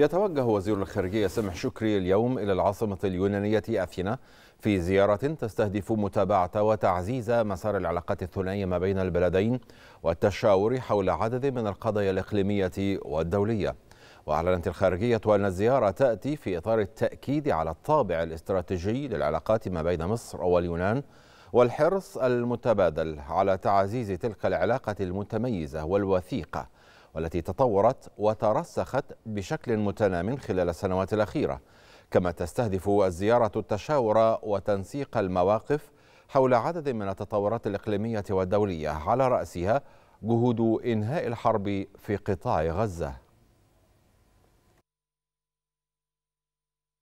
يتوجه وزير الخارجية سامح شكري اليوم إلى العاصمة اليونانية أثينا في زيارة تستهدف متابعة وتعزيز مسار العلاقات الثنائية ما بين البلدين والتشاور حول عدد من القضايا الإقليمية والدولية. وأعلنت الخارجية أن الزيارة تأتي في إطار التأكيد على الطابع الاستراتيجي للعلاقات ما بين مصر واليونان والحرص المتبادل على تعزيز تلك العلاقة المتميزة والوثيقة والتي تطورت وترسخت بشكل متنام خلال السنوات الأخيرة. كما تستهدف الزيارة التشاور وتنسيق المواقف حول عدد من التطورات الإقليمية والدولية، على رأسها جهود إنهاء الحرب في قطاع غزة.